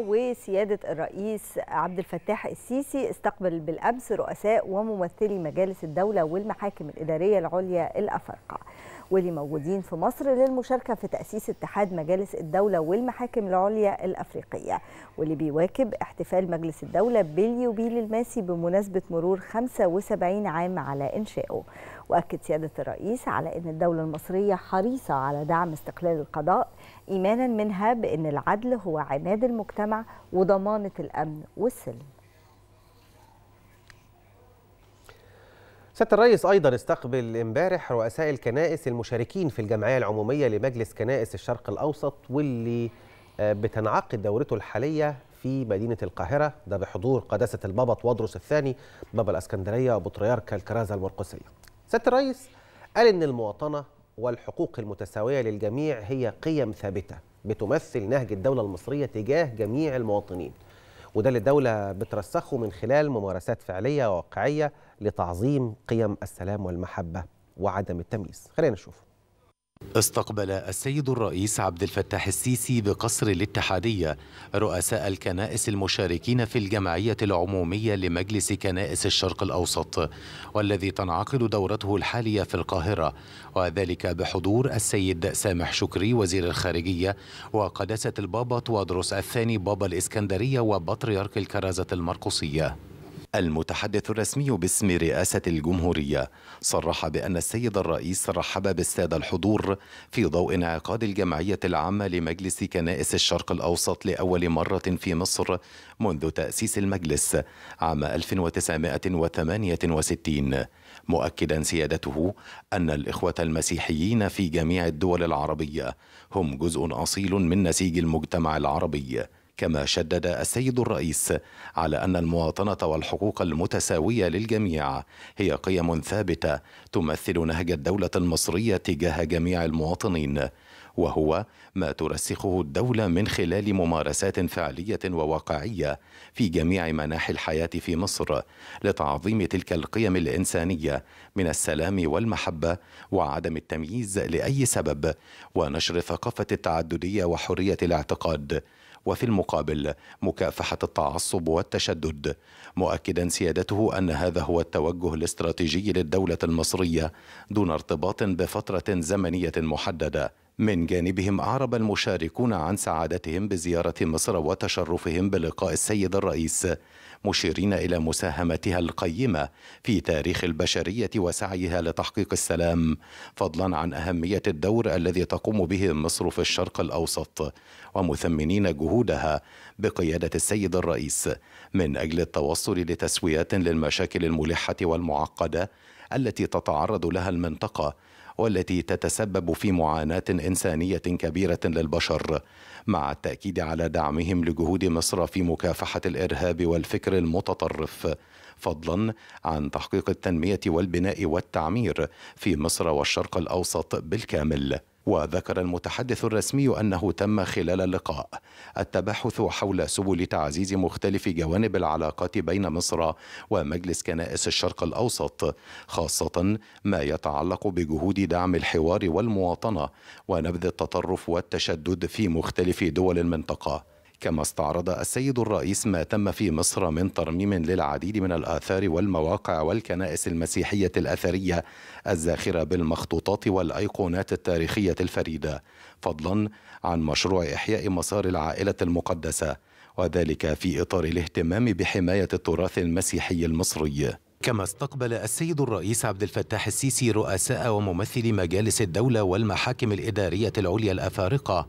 وسيادة الرئيس عبد الفتاح السيسي استقبل بالأمس رؤساء وممثلي مجالس الدولة والمحاكم الإدارية العليا الأفارقة واللي موجودين في مصر للمشاركة في تأسيس اتحاد مجالس الدولة والمحاكم العليا الأفريقية، واللي بيواكب احتفال مجلس الدولة باليوبيل الماسي بمناسبة مرور 75 عام على إنشائه. وأكد سيادة الرئيس على أن الدولة المصرية حريصة على دعم استقلال القضاء، إيمانا منها بأن العدل هو عماد المجتمع وضمانة الأمن والسلم. سيادة الرئيس أيضا استقبل امبارح رؤساء الكنائس المشاركين في الجمعية العمومية لمجلس كنائس الشرق الأوسط، واللي بتنعقد دورته الحالية في مدينة القاهرة، ده بحضور قداسة البابا تواضروس الثاني بابا الإسكندرية وبطريرك الكرازة المرقسية. سيادة الرئيس قال إن المواطنة والحقوق المتساوية للجميع هي قيم ثابتة بتمثل نهج الدولة المصرية تجاه جميع المواطنين، وده اللي الدولة بترسخه من خلال ممارسات فعلية وواقعية لتعظيم قيم السلام والمحبة وعدم التمييز. خلينا نشوف. استقبل السيد الرئيس عبد الفتاح السيسي بقصر الاتحادية رؤساء الكنائس المشاركين في الجمعية العمومية لمجلس كنائس الشرق الأوسط، والذي تنعقد دورته الحالية في القاهرة، وذلك بحضور السيد سامح شكري وزير الخارجية وقداسة البابا تواضروس الثاني بابا الإسكندرية وبطريرك الكرازة المرقسية. المتحدث الرسمي باسم رئاسة الجمهورية صرح بأن السيد الرئيس رحب بالسادة الحضور في ضوء انعقاد الجمعية العامة لمجلس كنائس الشرق الأوسط لأول مرة في مصر منذ تأسيس المجلس عام 1968، مؤكدا سيادته أن الإخوة المسيحيين في جميع الدول العربية هم جزء أصيل من نسيج المجتمع العربي. كما شدد السيد الرئيس على أن المواطنة والحقوق المتساوية للجميع هي قيم ثابتة تمثل نهج الدولة المصرية تجاه جميع المواطنين، وهو ما ترسخه الدولة من خلال ممارسات فعلية وواقعية في جميع مناحي الحياة في مصر لتعظيم تلك القيم الإنسانية من السلام والمحبة وعدم التمييز لأي سبب، ونشر ثقافة التعددية وحرية الاعتقاد، وفي المقابل مكافحة التعصب والتشدد، مؤكدا سيادته أن هذا هو التوجه الاستراتيجي للدولة المصرية دون ارتباط بفترة زمنية محددة. من جانبهم أعرب المشاركون عن سعادتهم بزيارة مصر وتشرفهم بلقاء السيد الرئيس، مشيرين إلى مساهمتها القيمة في تاريخ البشرية وسعيها لتحقيق السلام، فضلا عن أهمية الدور الذي تقوم به مصر في الشرق الأوسط، ومثمنين جهودها بقيادة السيد الرئيس من أجل التوصل لتسوية للمشاكل الملحة والمعقدة التي تتعرض لها المنطقة والتي تتسبب في معاناة إنسانية كبيرة للبشر، مع التأكيد على دعمهم لجهود مصر في مكافحة الإرهاب والفكر المتطرف، فضلا عن تحقيق التنمية والبناء والتعمير في مصر والشرق الأوسط بالكامل. وذكر المتحدث الرسمي أنه تم خلال اللقاء التباحث حول سبل تعزيز مختلف جوانب العلاقات بين مصر ومجلس كنائس الشرق الأوسط، خاصة ما يتعلق بجهود دعم الحوار والمواطنة ونبذ التطرف والتشدد في مختلف دول المنطقة. كما استعرض السيد الرئيس ما تم في مصر من ترميم للعديد من الآثار والمواقع والكنائس المسيحية الأثرية الزاخرة بالمخطوطات والأيقونات التاريخية الفريدة، فضلا عن مشروع إحياء مسار العائلة المقدسة، وذلك في إطار الاهتمام بحماية التراث المسيحي المصري. كما استقبل السيد الرئيس عبد الفتاح السيسي رؤساء وممثلي مجالس الدولة والمحاكم الإدارية العليا الأفارقة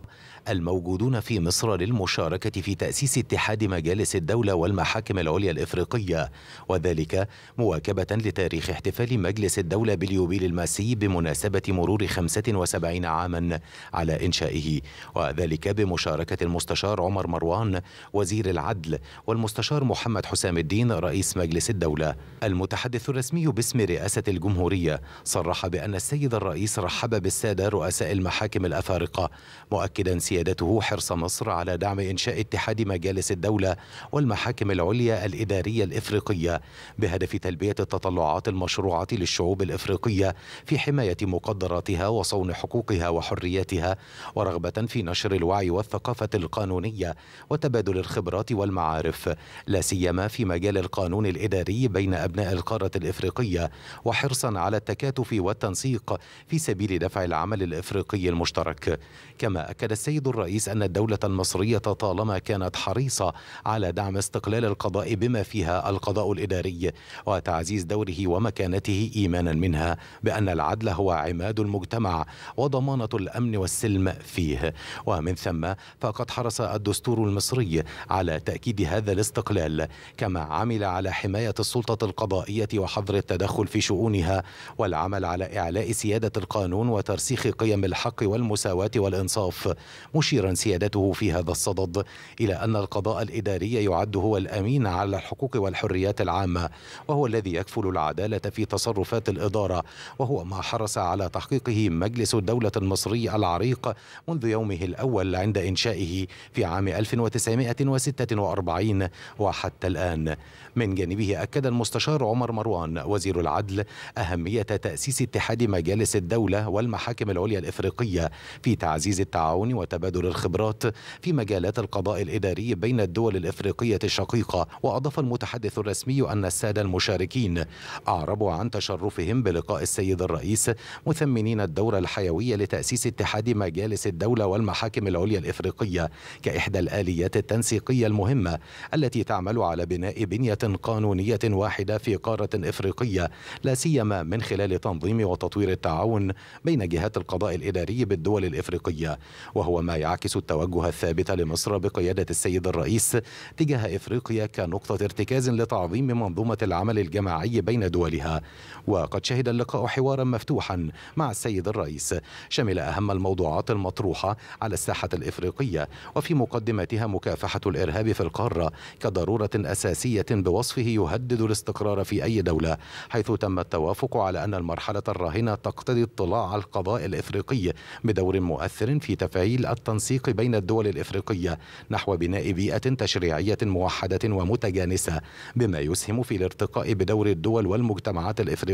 الموجودون في مصر للمشاركة في تأسيس اتحاد مجالس الدولة والمحاكم العليا الإفريقية، وذلك مواكبة لتاريخ احتفال مجلس الدولة باليوبيل الماسي بمناسبة مرور 75 عاما على إنشائه، وذلك بمشاركة المستشار عمر مروان وزير العدل والمستشار محمد حسام الدين رئيس مجلس الدولة. المتحدث الرسمي باسم رئاسة الجمهورية صرح بأن السيد الرئيس رحب بالسادة رؤساء المحاكم الأفارقة، مؤكدا سيادته حرص مصر على دعم إنشاء اتحاد مجالس الدولة والمحاكم العليا الإدارية الإفريقية بهدف تلبية التطلعات المشروعة للشعوب الإفريقية في حماية مقدراتها وصون حقوقها وحرياتها، ورغبة في نشر الوعي والثقافة القانونية وتبادل الخبرات والمعارف، لا سيما في مجال القانون الإداري بين أبناء القارة الإفريقية، وحرصا على التكاتف والتنسيق في سبيل دفع العمل الإفريقي المشترك. كما أكد السيد الرئيس أن الدولة المصرية طالما كانت حريصة على دعم استقلال القضاء بما فيها القضاء الإداري وتعزيز دوره ومكانته، إيمانا منها بأن العدل هو عماد المجتمع وضمانة الأمن والسلم فيه، ومن ثم فقد حرص الدستور المصري على تأكيد هذا الاستقلال، كما عمل على حماية السلطة القضائية وحظر التدخل في شؤونها، والعمل على إعلاء سيادة القانون وترسيخ قيم الحق والمساواة والإنصاف، مشيرا سيادته في هذا الصدد إلى أن القضاء الإداري يعد هو الأمين على الحقوق والحريات العامة، وهو الذي يكفل العدالة في تصرفات الإدارة، وهو ما حرص على تحقيقه مجلس الدولة المصري العريق منذ يومه الأول عند إنشائه في عام 1946 وحتى الآن. من جانبه أكد المستشار عمر مروان وزير العدل أهمية تأسيس اتحاد مجالس الدولة والمحاكم العليا الإفريقية في تعزيز التعاون وتبادل الخبرات في مجالات القضاء الإداري بين الدول الإفريقية الشقيقة. وأضاف المتحدث الرسمي أن السادة المشاركين أعربوا عن تشرفهم بلقاء السيد الرئيس مثمنين الدور الحيوي لتأسيس اتحاد مجالس الدولة والمحاكم العليا الإفريقية كإحدى الآليات التنسيقية المهمة التي تعمل على بناء بنية قانونية واحدة في قارة إفريقية، لا سيما من خلال تنظيم وتطوير التعاون بين جهات القضاء الإداري بالدول الإفريقية، وهو ما يعكس التوجه الثابت لمصر بقيادة السيد الرئيس تجاه إفريقيا كنقطة ارتكاز لتعظيم منظومة العمل الجماعي بين دولها. وقد شهد اللقاء حوارا مفتوحا مع السيد الرئيس شمل أهم الموضوعات المطروحة على الساحة الإفريقية، وفي مقدمتها مكافحة الإرهاب في القارة كضرورة أساسية بوصفه يهدد الاستقرار في أي دولة، حيث تم التوافق على أن المرحلة الراهنة تقتضي اطلاع على القضاء الإفريقي بدور مؤثر في تفعيل التنسيق بين الدول الإفريقية نحو بناء بيئة تشريعية موحدة ومتجانسة، بما يسهم في الارتقاء بدور الدول والمجتمعات الإفريقية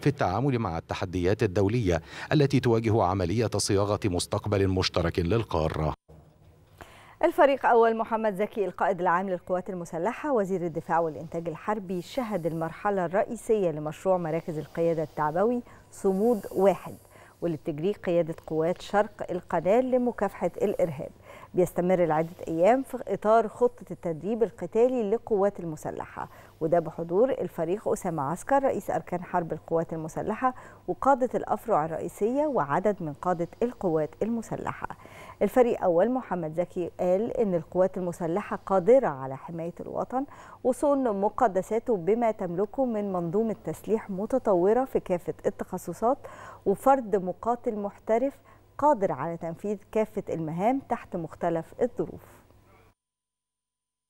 في التعامل مع التحديات الدولية التي تواجه عملية صياغة مستقبل مشترك للقارة. الفريق أول محمد زكي القائد العام للقوات المسلحة وزير الدفاع والإنتاج الحربي شهد المرحلة الرئيسية لمشروع مراكز القيادة التعبوي صمود واحد، واللي بتجريه قيادة قوات شرق القناة لمكافحة الإرهاب، بيستمر لعدة أيام في إطار خطة التدريب القتالي للقوات المسلحة، وده بحضور الفريق أسامة عسكر رئيس أركان حرب القوات المسلحة وقادة الأفرع الرئيسية وعدد من قادة القوات المسلحة. الفريق أول محمد زكي قال إن القوات المسلحة قادرة على حماية الوطن وصون مقدساته بما تملكه من منظومة تسليح متطورة في كافة التخصصات، وفرد مقاتل محترف قادر على تنفيذ كافة المهام تحت مختلف الظروف.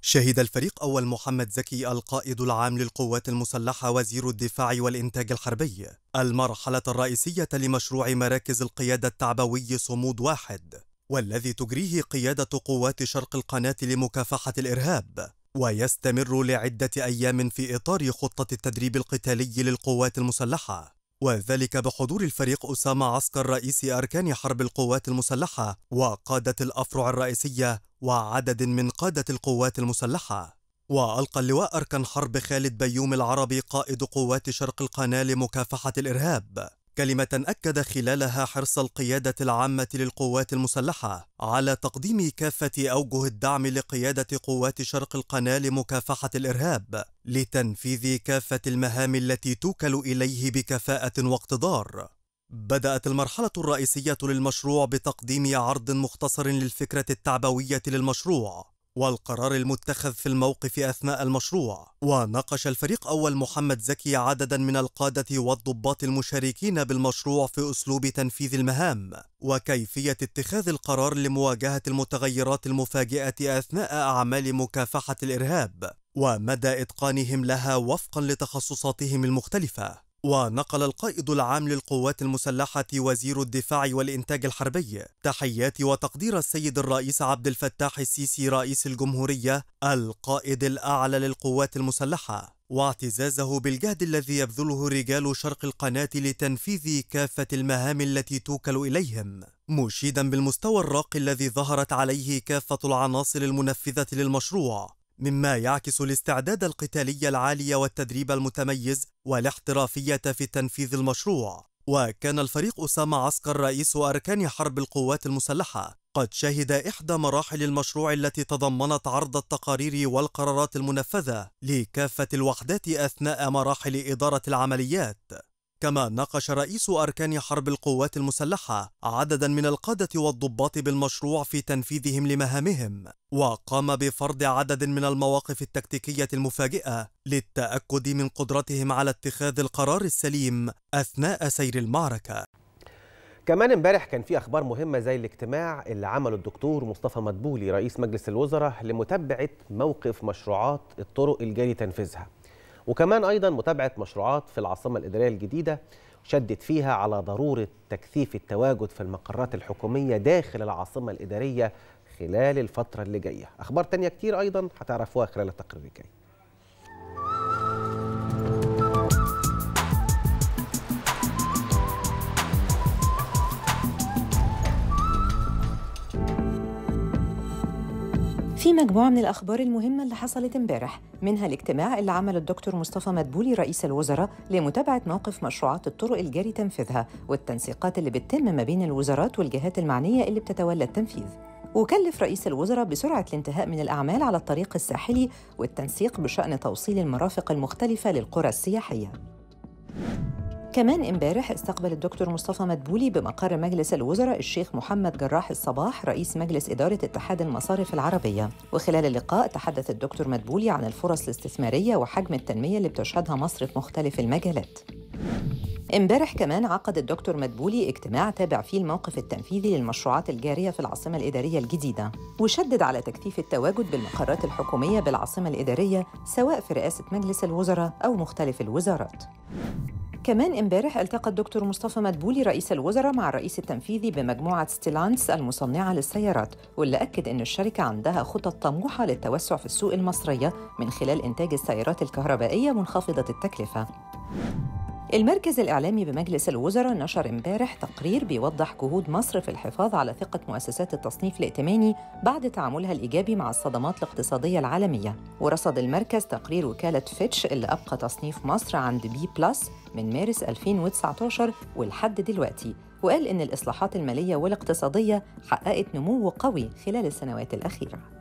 شهد الفريق أول محمد زكي القائد العام للقوات المسلحة وزير الدفاع والإنتاج الحربي المرحلة الرئيسية لمشروع مراكز القيادة التعبوي صمود واحد، والذي تجريه قيادة قوات شرق القناة لمكافحة الإرهاب، ويستمر لعدة أيام في إطار خطة التدريب القتالي للقوات المسلحة، وذلك بحضور الفريق أسامة عسكر رئيس أركان حرب القوات المسلحة وقادة الأفرع الرئيسية وعدد من قادة القوات المسلحة. وألقى اللواء أركان حرب خالد بيوم العربي قائد قوات شرق القناة لمكافحة الإرهاب كلمة أكد خلالها حرص القيادة العامة للقوات المسلحة على تقديم كافة أوجه الدعم لقيادة قوات شرق القناة لمكافحة الإرهاب لتنفيذ كافة المهام التي توكل إليه بكفاءة واقتدار. بدأت المرحلة الرئيسية للمشروع بتقديم عرض مختصر للفكرة التعبوية للمشروع والقرار المتخذ في الموقف أثناء المشروع، وناقش الفريق أول محمد زكي عددا من القادة والضباط المشاركين بالمشروع في أسلوب تنفيذ المهام وكيفية اتخاذ القرار لمواجهة المتغيرات المفاجئة أثناء أعمال مكافحة الإرهاب ومدى إتقانهم لها وفقا لتخصصاتهم المختلفة. ونقل القائد العام للقوات المسلحة وزير الدفاع والإنتاج الحربي تحيات وتقدير السيد الرئيس عبد الفتاح السيسي رئيس الجمهورية القائد الأعلى للقوات المسلحة، واعتزازه بالجهد الذي يبذله رجال شرق القناة لتنفيذ كافة المهام التي توكل إليهم، مشيدا بالمستوى الراقي الذي ظهرت عليه كافة العناصر المنفذة للمشروع، مما يعكس الاستعداد القتالي العالي والتدريب المتميز والاحترافية في تنفيذ المشروع. وكان الفريق أسامة عسكر رئيس أركان حرب القوات المسلحة قد شهد إحدى مراحل المشروع التي تضمنت عرض التقارير والقرارات المنفذة لكافة الوحدات أثناء مراحل إدارة العمليات. كما ناقش رئيس أركان حرب القوات المسلحة عددا من القادة والضباط بالمشروع في تنفيذهم لمهامهم، وقام بفرض عدد من المواقف التكتيكية المفاجئة للتأكد من قدرتهم على اتخاذ القرار السليم أثناء سير المعركة. كمان امبارح كان في أخبار مهمة زي الاجتماع اللي عمله الدكتور مصطفى مدبولي رئيس مجلس الوزراء لمتابعة موقف مشروعات الطرق الجاري تنفيذها، وكمان أيضا متابعة مشروعات في العاصمة الإدارية الجديدة، شدت فيها على ضرورة تكثيف التواجد في المقرات الحكومية داخل العاصمة الإدارية خلال الفترة اللي جاية. أخبار تانية كتير أيضا هتعرفوها خلال التقرير الجاي. في مجموعة من الأخبار المهمة اللي حصلت امبارح، منها الاجتماع اللي عمله الدكتور مصطفى مدبولي رئيس الوزراء لمتابعة موقف مشروعات الطرق الجاري تنفيذها والتنسيقات اللي بتتم ما بين الوزارات والجهات المعنية اللي بتتولى التنفيذ. وكلف رئيس الوزراء بسرعة الانتهاء من الأعمال على الطريق الساحلي والتنسيق بشأن توصيل المرافق المختلفة للقرى السياحية. كمان امبارح استقبل الدكتور مصطفى مدبولي بمقر مجلس الوزراء الشيخ محمد جراح الصباح رئيس مجلس إدارة اتحاد المصارف العربية، وخلال اللقاء تحدث الدكتور مدبولي عن الفرص الاستثمارية وحجم التنمية اللي بتشهدها مصر في مختلف المجالات. امبارح كمان عقد الدكتور مدبولي اجتماع تابع فيه الموقف التنفيذي للمشروعات الجارية في العاصمة الإدارية الجديدة، وشدد على تكثيف التواجد بالمقرات الحكومية بالعاصمة الإدارية سواء في رئاسة مجلس الوزراء أو مختلف الوزارات. كمان امبارح التقى الدكتور مصطفى مدبولي رئيس الوزراء مع الرئيس التنفيذي بمجموعة ستيلانس المصنعة للسيارات، واللي أكد إن الشركة عندها خطط طموحة للتوسع في السوق المصرية من خلال إنتاج السيارات الكهربائية منخفضة التكلفة. المركز الإعلامي بمجلس الوزراء نشر امبارح تقرير بيوضح جهود مصر في الحفاظ على ثقة مؤسسات التصنيف الائتماني بعد تعاملها الإيجابي مع الصدمات الاقتصادية العالمية، ورصد المركز تقرير وكالة فيتش اللي أبقى تصنيف مصر عند بي بلس من مارس 2019 ولحد دلوقتي، وقال إن الإصلاحات المالية والاقتصادية حققت نمو قوي خلال السنوات الأخيرة.